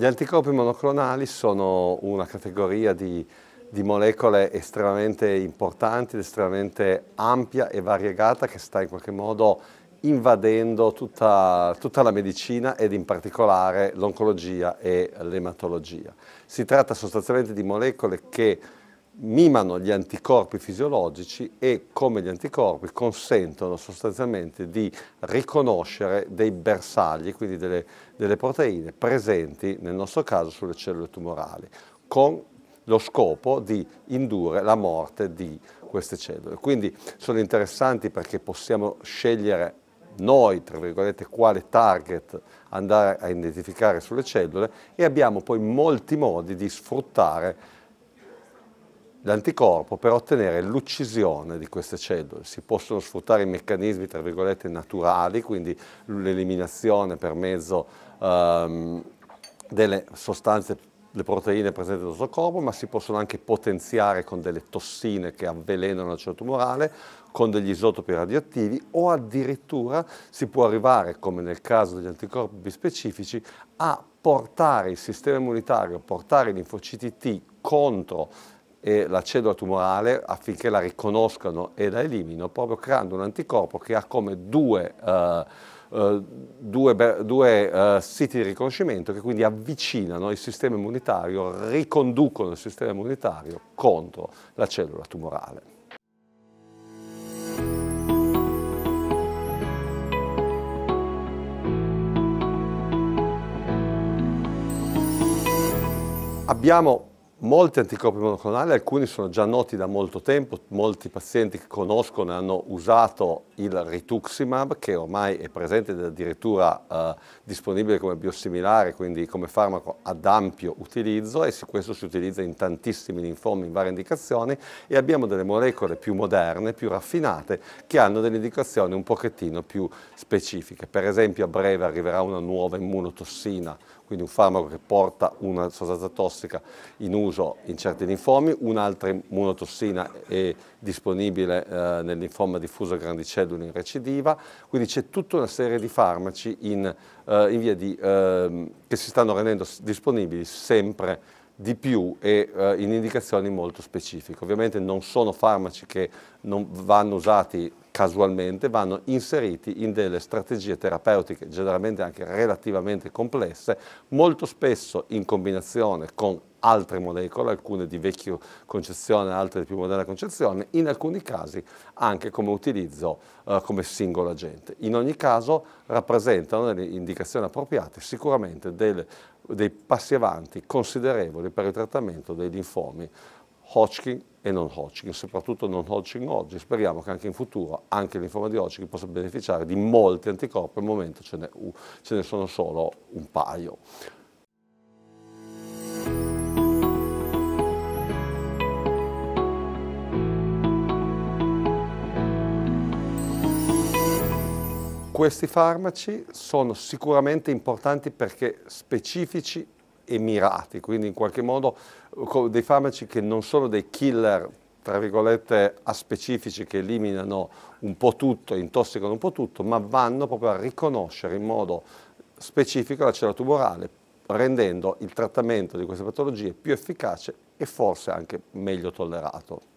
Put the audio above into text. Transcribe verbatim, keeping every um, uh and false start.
Gli anticorpi monoclonali sono una categoria di, di molecole estremamente importanti, estremamente ampia e variegata, che sta in qualche modo invadendo tutta, tutta la medicina ed in particolare l'oncologia e l'ematologia. Si tratta sostanzialmente di molecole che mimano gli anticorpi fisiologici e, come gli anticorpi, consentono sostanzialmente di riconoscere dei bersagli, quindi delle, delle proteine presenti, nel nostro caso, sulle cellule tumorali, con lo scopo di indurre la morte di queste cellule. Quindi sono interessanti perché possiamo scegliere noi, tra virgolette, quale target andare a identificare sulle cellule, e abbiamo poi molti modi di sfruttare l'anticorpo per ottenere l'uccisione di queste cellule. Si possono sfruttare i meccanismi, tra virgolette, naturali, quindi l'eliminazione per mezzo ehm, delle sostanze, le proteine presenti nel nostro corpo, ma si possono anche potenziare con delle tossine che avvelenano la cellula tumorale, con degli isotopi radioattivi, o addirittura si può arrivare, come nel caso degli anticorpi bispecifici, a portare il sistema immunitario, portare i linfociti T contro e la cellula tumorale affinché la riconoscano e la eliminino, proprio creando un anticorpo che ha come due, uh, uh, due, due uh, siti di riconoscimento, che quindi avvicinano il sistema immunitario, riconducono il sistema immunitario contro la cellula tumorale. Abbiamo molti anticorpi monoclonali, alcuni sono già noti da molto tempo, molti pazienti che conoscono hanno usato il rituximab, che ormai è presente ed è addirittura eh, disponibile come biosimilare, quindi come farmaco ad ampio utilizzo, e questo si utilizza in tantissimi linfomi, in varie indicazioni, e abbiamo delle molecole più moderne, più raffinate, che hanno delle indicazioni un pochettino più specifiche. Per esempio, a breve arriverà una nuova immunotossina, quindi un farmaco che porta una sostanza tossica in uso in certi linfomi. Un'altra immunotossina è disponibile eh, nel linfoma diffuso a grandi cellule in recidiva, quindi c'è tutta una serie di farmaci in, eh, in via di, eh, che si stanno rendendo disponibili sempre di più e eh, in indicazioni molto specifiche. Ovviamente non sono farmaci che non vanno usati casualmente, vanno inseriti in delle strategie terapeutiche generalmente anche relativamente complesse, molto spesso in combinazione con altre molecole, alcune di vecchia concezione, altre di più moderna concezione, in alcuni casi anche come utilizzo eh, come singolo agente. In ogni caso rappresentano, nelle indicazioni appropriate, sicuramente del, dei passi avanti considerevoli per il trattamento dei linfomi Hodgkin e non Hodgkin, soprattutto non Hodgkin oggi. Speriamo che anche in futuro anche il linfoma di Hodgkin possa beneficiare di molti anticorpi, al momento ce ne, uh, ce ne sono solo un paio. Questi farmaci sono sicuramente importanti perché specifici e mirati, quindi in qualche modo dei farmaci che non sono dei killer, tra virgolette, aspecifici, che eliminano un po' tutto, intossicano un po' tutto, ma vanno proprio a riconoscere in modo specifico la cellula tumorale, rendendo il trattamento di queste patologie più efficace e forse anche meglio tollerato.